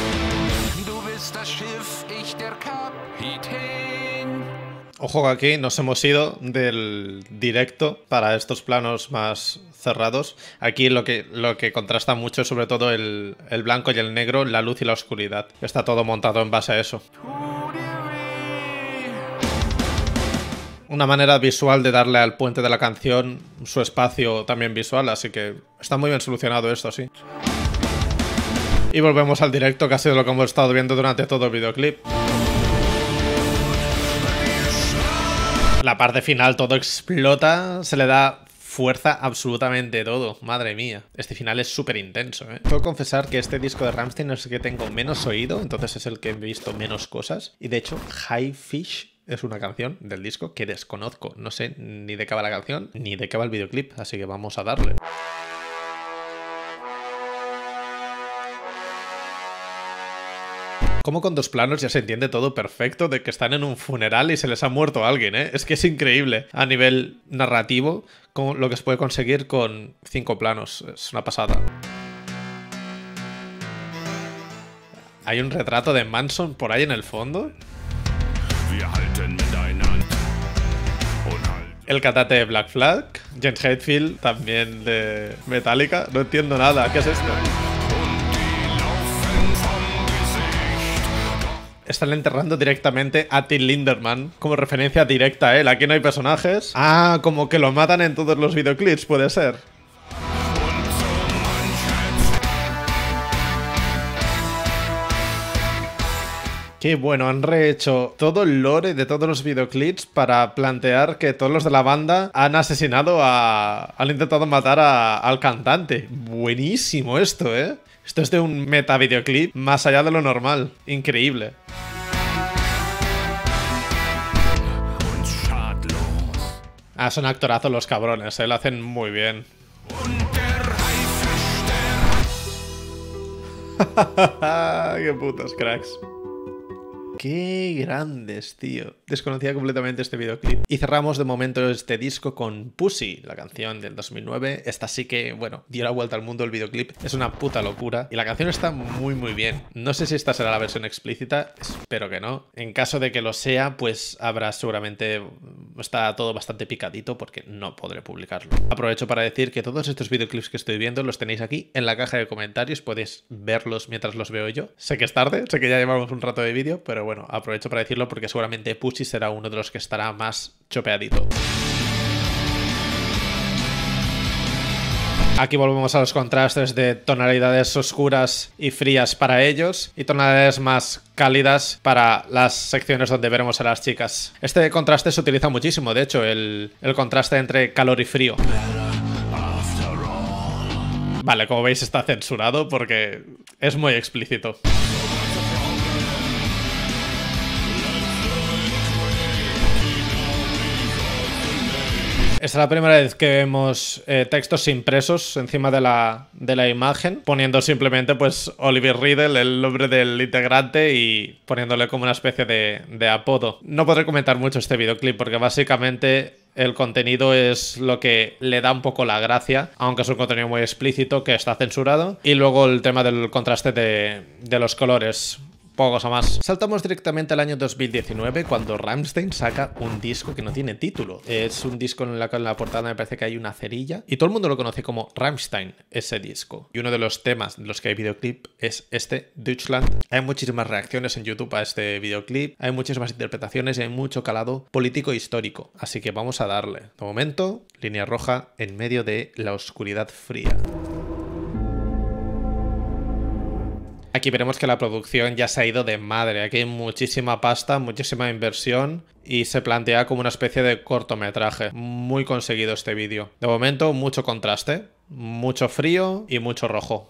Ojo que aquí nos hemos ido del directo para estos planos más cerrados. Aquí lo que contrasta mucho es sobre todo el blanco y el negro, la luz y la oscuridad. Está todo montado en base a eso. Una manera visual de darle al puente de la canción su espacio también visual, así que está muy bien solucionado esto, sí. Y volvemos al directo, que ha sido lo que hemos estado viendo durante todo el videoclip. La parte final todo explota, se le da fuerza absolutamente todo, madre mía. Este final es súper intenso, ¿eh? Tengo que confesar que este disco de Rammstein es el que tengo menos oído, entonces es el que he visto menos cosas. Y de hecho, High Fish es una canción del disco que desconozco. No sé ni de qué va la canción, ni de qué va el videoclip, así que vamos a darle. Como con dos planos ya se entiende todo perfecto de que están en un funeral y se les ha muerto alguien, ¿eh? Es que es increíble a nivel narrativo con lo que se puede conseguir con 5 planos. Es una pasada. Hay un retrato de Manson por ahí en el fondo. El catate de Black Flag. James Hetfield también de Metallica. No entiendo nada. ¿Qué es esto? Están enterrando directamente a Till Lindemann como referencia directa a él. Aquí no hay personajes. Ah, como que lo matan en todos los videoclips, puede ser. Qué bueno, han rehecho todo el lore de todos los videoclips para plantear que todos los de la banda han asesinado han intentado matar al cantante. Buenísimo esto, ¿eh? Esto es de un meta videoclip más allá de lo normal. Increíble. Ah, son actorazos los cabrones, ¿eh? Lo hacen muy bien. ¡Qué putos cracks! ¡Qué grandes, tío! Desconocía completamente este videoclip. Y cerramos de momento este disco con Pussy, la canción del 2009. Esta sí que, bueno, dio la vuelta al mundo el videoclip. Es una puta locura. Y la canción está muy, muy bien. No sé si esta será la versión explícita. Espero que no. En caso de que lo sea, pues habrá seguramente... Está todo bastante picadito porque no podré publicarlo. Aprovecho para decir que todos estos videoclips que estoy viendo los tenéis aquí en la caja de comentarios. Podéis verlos mientras los veo yo. Sé que es tarde, sé que ya llevamos un rato de vídeo, pero bueno, aprovecho para decirlo porque seguramente Pussy será uno de los que estará más chopeadito. Aquí volvemos a los contrastes de tonalidades oscuras y frías para ellos y tonalidades más cálidas para las secciones donde veremos a las chicas. Este contraste se utiliza muchísimo, de hecho, el contraste entre calor y frío. Vale, como veis está censurado porque es muy explícito. Esta es la primera vez que vemos textos impresos encima de la imagen, poniendo simplemente pues Oliver Riddle, el nombre del integrante, y poniéndole como una especie de apodo. No podré comentar mucho este videoclip porque básicamente el contenido es lo que le da un poco la gracia, aunque es un contenido muy explícito que está censurado. Y luego el tema del contraste de los colores. Pocos a más. Saltamos directamente al año 2019 cuando Rammstein saca un disco que no tiene título. Es un disco en la portada me parece que hay una cerilla y todo el mundo lo conoce como Rammstein, ese disco. Y uno de los temas de los que hay videoclip es este, Deutschland. Hay muchísimas reacciones en YouTube a este videoclip, hay muchísimas interpretaciones y hay mucho calado político e histórico. Así que vamos a darle. De momento, línea roja en medio de la oscuridad fría. Aquí veremos que la producción ya se ha ido de madre. Aquí hay muchísima pasta, muchísima inversión y se plantea como una especie de cortometraje. Muy conseguido este vídeo. De momento, mucho contraste, mucho frío y mucho rojo.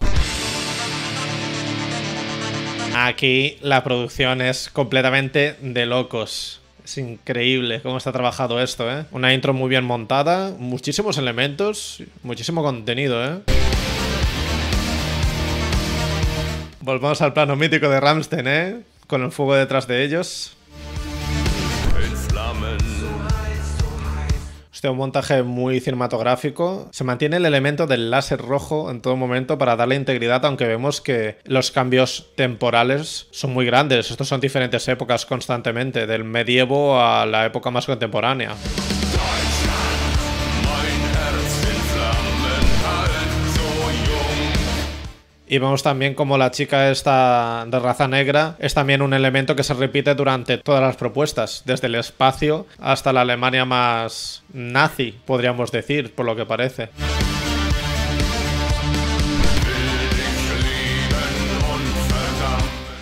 Aquí la producción es completamente de locos. Es increíble cómo está trabajado esto, ¿eh? Una intro muy bien montada, muchísimos elementos, muchísimo contenido, ¿eh? Volvamos al plano mítico de Rammstein, ¿eh? Con el fuego detrás de ellos. Hostia, un montaje muy cinematográfico. Se mantiene el elemento del láser rojo en todo momento para darle integridad, aunque vemos que los cambios temporales son muy grandes. Estos son diferentes épocas constantemente, del medievo a la época más contemporánea. Y vemos también como la chica esta de raza negra es también un elemento que se repite durante todas las propuestas, desde el espacio hasta la Alemania más nazi, podríamos decir, por lo que parece.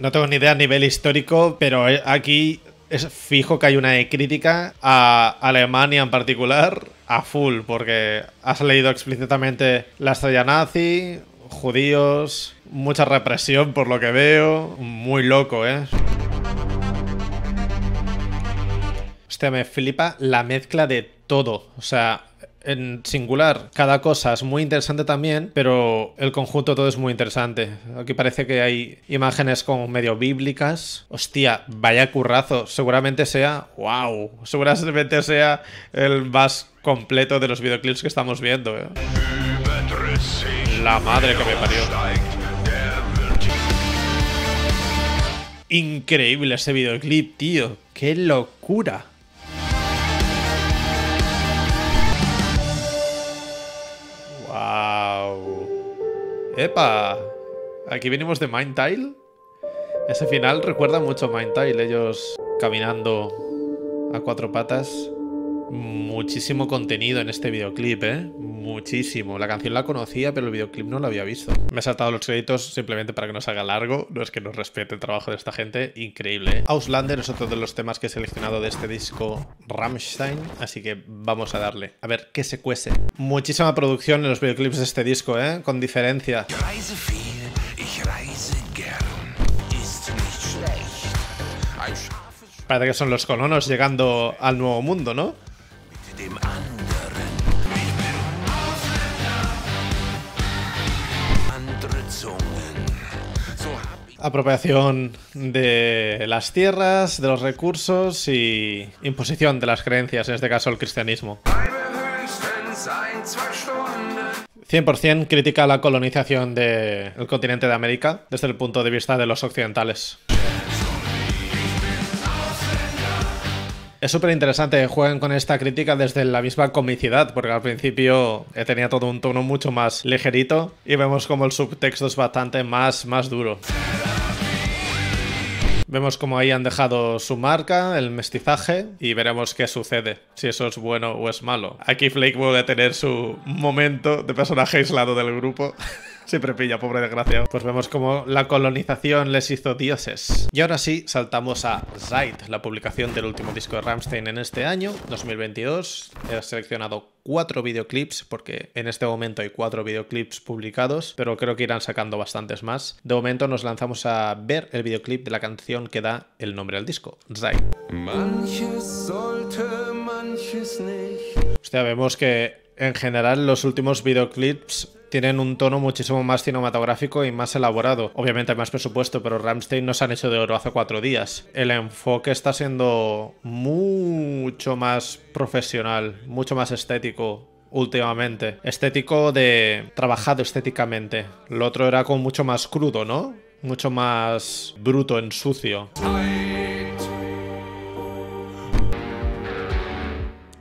No tengo ni idea a nivel histórico, pero aquí es fijo que hay una crítica a Alemania en particular a full, porque has leído explícitamente la estrella nazi, judíos, mucha represión por lo que veo, muy loco, ¿eh? Hostia, me flipa la mezcla de todo, o sea, en singular, cada cosa es muy interesante también, pero el conjunto todo es muy interesante. Aquí parece que hay imágenes como medio bíblicas. Hostia, vaya currazo, seguramente sea, wow, seguramente sea el más completo de los videoclips que estamos viendo, ¿eh? La madre que me parió. Increíble ese videoclip, tío. ¡Qué locura! ¡Wow! ¡Epa! ¿Aquí venimos de Mindtile? Ese final recuerda mucho a Mindtile. Ellos caminando a cuatro patas. Muchísimo contenido en este videoclip, ¿eh? Muchísimo. La canción la conocía, pero el videoclip no lo había visto. Me he saltado los créditos simplemente para que no se haga largo. No es que no respete el trabajo de esta gente. Increíble, ¿eh? Ausländer es otro de los temas que he seleccionado de este disco Rammstein. Así que vamos a darle. A ver qué se cuece. Muchísima producción en los videoclips de este disco, ¿eh? Con diferencia. Parece que son los colonos llegando al nuevo mundo, ¿no? Apropiación de las tierras, de los recursos y imposición de las creencias, en este caso el cristianismo. 100% critica la colonización del continente de América desde el punto de vista de los occidentales. Es súper interesante que jueguen con esta crítica desde la misma comicidad, porque al principio tenía todo un tono mucho más ligerito y vemos como el subtexto es bastante más duro. Vemos como ahí han dejado su marca, el mestizaje, y veremos qué sucede, si eso es bueno o es malo. Aquí Flake vuelve a tener su momento de personaje aislado del grupo. Siempre pilla, pobre desgraciado. Pues vemos como la colonización les hizo dioses. Y ahora sí, saltamos a Zeit, la publicación del último disco de Rammstein en este año, 2022. He seleccionado 4 videoclips, porque en este momento hay 4 videoclips publicados, pero creo que irán sacando bastantes más. De momento nos lanzamos a ver el videoclip de la canción que da el nombre al disco, Zeit. Hostia, vemos que en general los últimos videoclips tienen un tono muchísimo más cinematográfico y más elaborado. Obviamente hay más presupuesto, pero Rammstein no se han hecho de oro hace 4 días. El enfoque está siendo mucho más profesional, mucho más estético últimamente. Estético de trabajado estéticamente. Lo otro era como mucho más crudo, ¿no? Mucho más bruto, en sucio.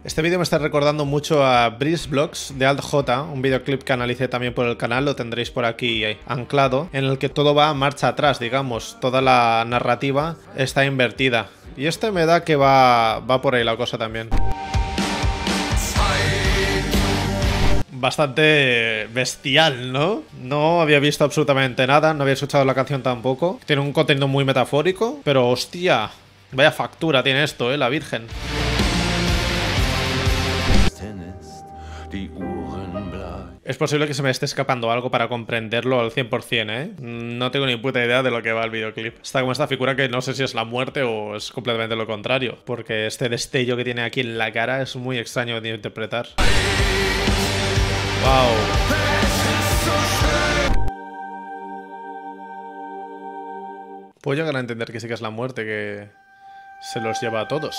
Este vídeo me está recordando mucho a Breeze Blocks de Alt J, un videoclip que analicé también por el canal, lo tendréis por aquí anclado, en el que todo va marcha atrás, digamos, toda la narrativa está invertida. Y este me da que va por ahí la cosa también. bastante bestial, ¿no? No había visto absolutamente nada, no había escuchado la canción tampoco. Tiene un contenido muy metafórico, pero hostia, vaya factura tiene esto, la Virgen. Es posible que se me esté escapando algo para comprenderlo al 100%, ¿eh? No tengo ni puta idea de lo que va el videoclip. Está como esta figura que no sé si es la muerte o es completamente lo contrario, porque este destello que tiene aquí en la cara es muy extraño de interpretar. ¡Wow! Puedo llegar a entender que sí que es la muerte, que se los lleva a todos.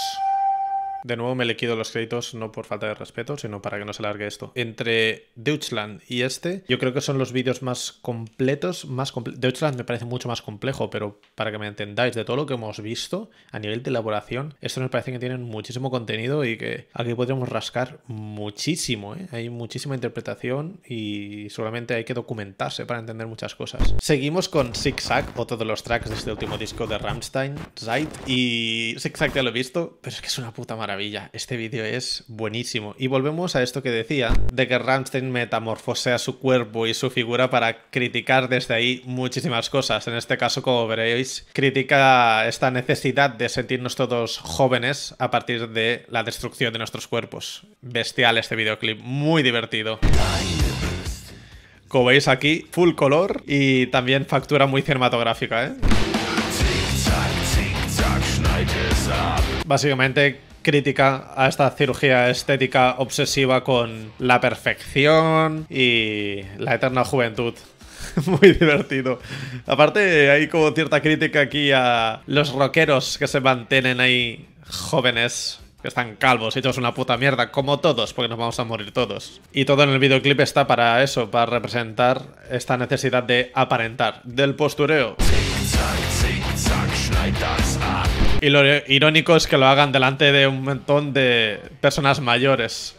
De nuevo me le quito los créditos, no por falta de respeto, sino para que no se largue esto. Entre Deutschland y este, yo creo que son los vídeos más completos, Deutschland me parece mucho más complejo, pero para que me entendáis, de todo lo que hemos visto a nivel de elaboración, estos me parece que tienen muchísimo contenido y que aquí podríamos rascar muchísimo, ¿eh? Hay muchísima interpretación y seguramente hay que documentarse para entender muchas cosas. Seguimos con Zigzag, otro de los tracks de este último disco de Rammstein, Zeit, y Zigzag ya lo he visto, pero es que es una puta maravilla. Este vídeo es buenísimo. Y volvemos a esto que decía, de que Rammstein metamorfosea su cuerpo y su figura para criticar desde ahí muchísimas cosas. En este caso, como veréis, critica esta necesidad de sentirnos todos jóvenes a partir de la destrucción de nuestros cuerpos. Bestial este videoclip, muy divertido. Como veis aquí, full color y también factura muy cinematográfica, ¿eh? Básicamente crítica a esta cirugía estética obsesiva con la perfección y la eterna juventud. Muy divertido. Aparte, hay como cierta crítica aquí a los rockeros que se mantienen ahí jóvenes, que están calvos, hechos una puta mierda, como todos, porque nos vamos a morir todos. Y todo en el videoclip está para eso, para representar esta necesidad de aparentar, del postureo. Y lo irónico es que lo hagan delante de un montón de personas mayores.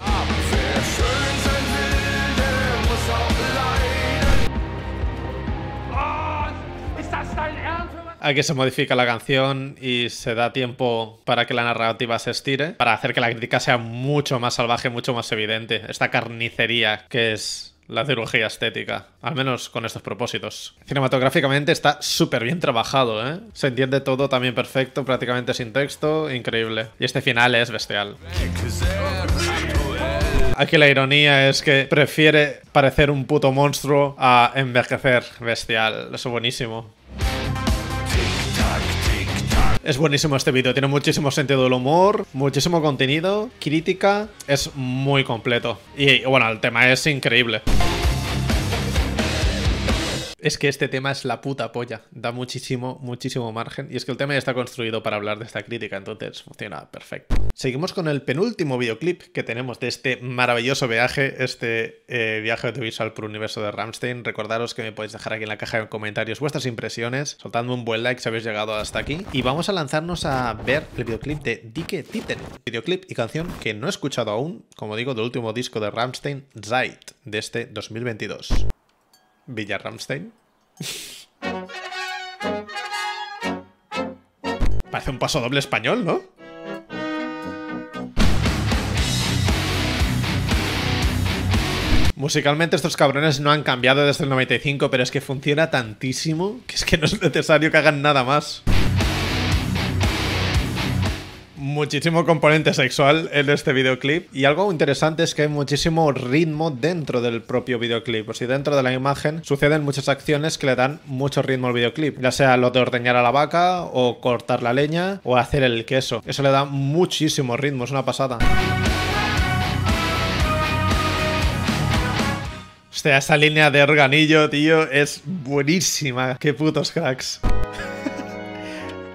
Aquí se modifica la canción y se da tiempo para que la narrativa se estire, para hacer que la crítica sea mucho más salvaje, mucho más evidente. Esta carnicería que es la cirugía estética, al menos con estos propósitos. Cinematográficamente está súper bien trabajado, ¿eh? Se entiende todo también perfecto, prácticamente sin texto, increíble. Y este final es bestial. Aquí la ironía es que prefiere parecer un puto monstruo a envejecer. Bestial, eso es buenísimo. Es buenísimo este vídeo, tiene muchísimo sentido del humor, muchísimo contenido, crítica, es muy completo. Y bueno, el tema es increíble. Es que este tema es la puta polla, da muchísimo, muchísimo margen. Y es que el tema ya está construido para hablar de esta crítica, entonces funciona perfecto. Seguimos con el penúltimo videoclip que tenemos de este maravilloso viaje, viaje audiovisual por el universo de Rammstein. Recordaros que me podéis dejar aquí en la caja de comentarios vuestras impresiones, soltadme un buen like si habéis llegado hasta aquí. Y vamos a lanzarnos a ver el videoclip de Dicke Titten, videoclip y canción que no he escuchado aún, como digo, del último disco de Rammstein, Zeit, de este 2022. Villa Rammstein. Parece un paso doble español, ¿no? Musicalmente estos cabrones no han cambiado desde el 95, pero es que funciona tantísimo que es que no es necesario que hagan nada más. Muchísimo componente sexual en este videoclip. Y algo interesante es que hay muchísimo ritmo dentro del propio videoclip. O sea, dentro de la imagen suceden muchas acciones que le dan mucho ritmo al videoclip. Ya sea lo de ordeñar a la vaca, o cortar la leña, o hacer el queso. Eso le da muchísimo ritmo, es una pasada. Hostia, esa línea de organillo, tío, es buenísima. Qué putos cracks.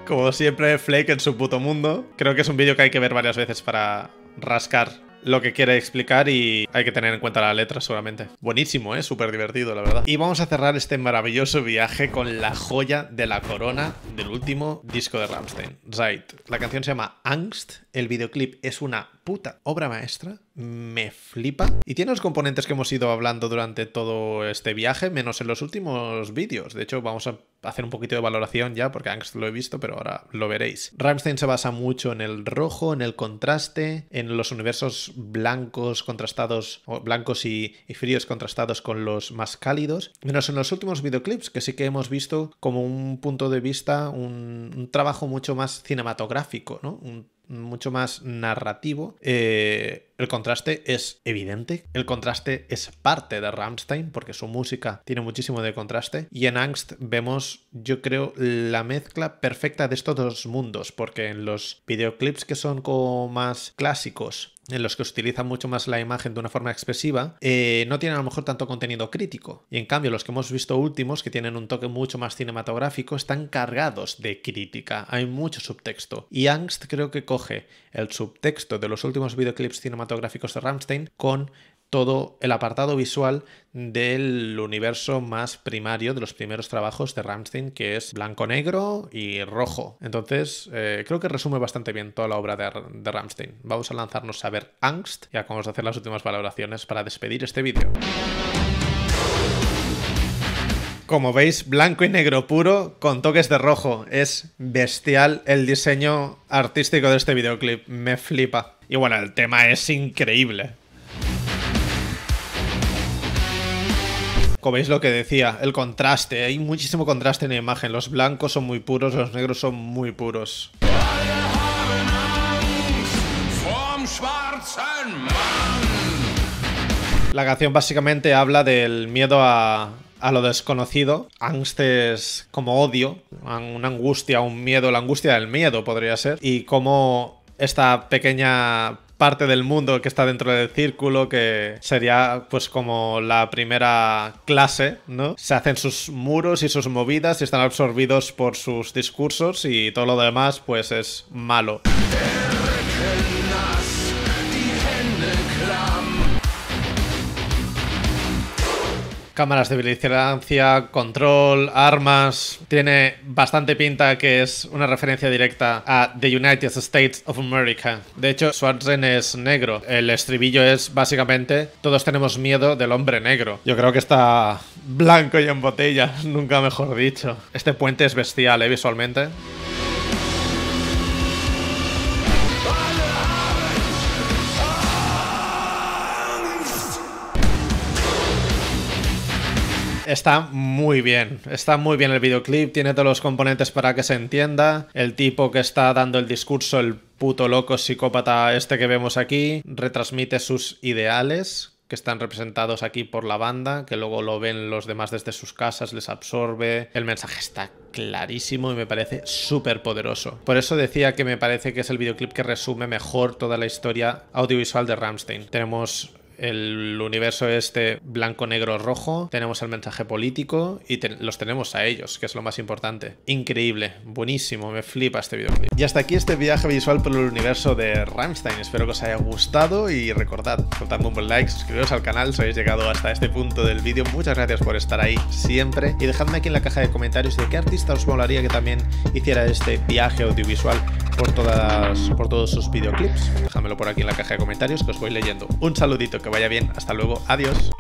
Como siempre, Flake en su puto mundo. Creo que es un vídeo que hay que ver varias veces para rascar lo que quiere explicar y hay que tener en cuenta la letra seguramente. Buenísimo, ¿eh? Súper divertido, la verdad. Y vamos a cerrar este maravilloso viaje con la joya de la corona del último disco de Rammstein, Zeit. La canción se llama Angst, el videoclip es una puta obra maestra. me flipa. Y tiene los componentes que hemos ido hablando durante todo este viaje, menos en los últimos vídeos. De hecho, vamos a hacer un poquito de valoración ya, porque Angst lo he visto, pero ahora lo veréis. Rammstein se basa mucho en el rojo, en el contraste, en los universos blancos contrastados, o blancos y fríos contrastados con los más cálidos, menos en los últimos videoclips, que sí que hemos visto como un punto de vista, un trabajo mucho más cinematográfico, ¿no? Mucho más narrativo. El contraste es evidente, el contraste es parte de Rammstein porque su música tiene muchísimo de contraste, y en Angst vemos, yo creo, la mezcla perfecta de estos dos mundos, porque en los videoclips que son como más clásicos, en los que se utiliza mucho más la imagen de una forma expresiva, no tienen a lo mejor tanto contenido crítico. Y en cambio los que hemos visto últimos, que tienen un toque mucho más cinematográfico, están cargados de crítica, hay mucho subtexto. Y Angst creo que coge el subtexto de los últimos videoclips cinematográficos de Rammstein con todo el apartado visual del universo más primario de los primeros trabajos de Rammstein, que es blanco-negro y rojo. Entonces, creo que resume bastante bien toda la obra de Rammstein. Vamos a lanzarnos a ver Angst y acabamos de hacer las últimas valoraciones para despedir este vídeo. Como veis, blanco y negro puro con toques de rojo. Es bestial el diseño artístico de este videoclip. Me flipa. Y bueno, el tema es increíble. Como veis lo que decía, el contraste, hay muchísimo contraste en la imagen, los blancos son muy puros, los negros son muy puros. La canción básicamente habla del miedo a lo desconocido. Angst es como odio, una angustia, un miedo, la angustia del miedo podría ser, y como esta pequeña parte del mundo que está dentro del círculo, que sería pues como la primera clase, ¿no? Se hacen sus muros y sus movidas y están absorbidos por sus discursos, y todo lo demás pues es malo. Cámaras de vigilancia, control, armas... Tiene bastante pinta que es una referencia directa a The United States of America. De hecho, Schwarzen es negro. El estribillo es básicamente todos tenemos miedo del hombre negro. Yo creo que está blanco y en botella, nunca mejor dicho. Este puente es bestial, visualmente. Está muy bien el videoclip, tiene todos los componentes para que se entienda. El tipo que está dando el discurso, el puto loco psicópata este que vemos aquí, retransmite sus ideales, que están representados aquí por la banda, que luego lo ven los demás desde sus casas, les absorbe. El mensaje está clarísimo y me parece súper poderoso. Por eso decía que me parece que es el videoclip que resume mejor toda la historia audiovisual de Rammstein. Tenemos el universo este blanco, negro, rojo, tenemos el mensaje político y los tenemos a ellos, que es lo más importante. Increíble, buenísimo, me flipa este videoclip. Y hasta aquí este viaje visual por el universo de Rammstein. Espero que os haya gustado y recordad, soltadme un buen like, suscribiros al canal si habéis llegado hasta este punto del vídeo. Muchas gracias por estar ahí siempre y dejadme aquí en la caja de comentarios de qué artista os molaría que también hiciera este viaje audiovisual por todos sus videoclips. Déjamelo por aquí en la caja de comentarios que os voy leyendo. Un saludito, que vaya bien, hasta luego, adiós.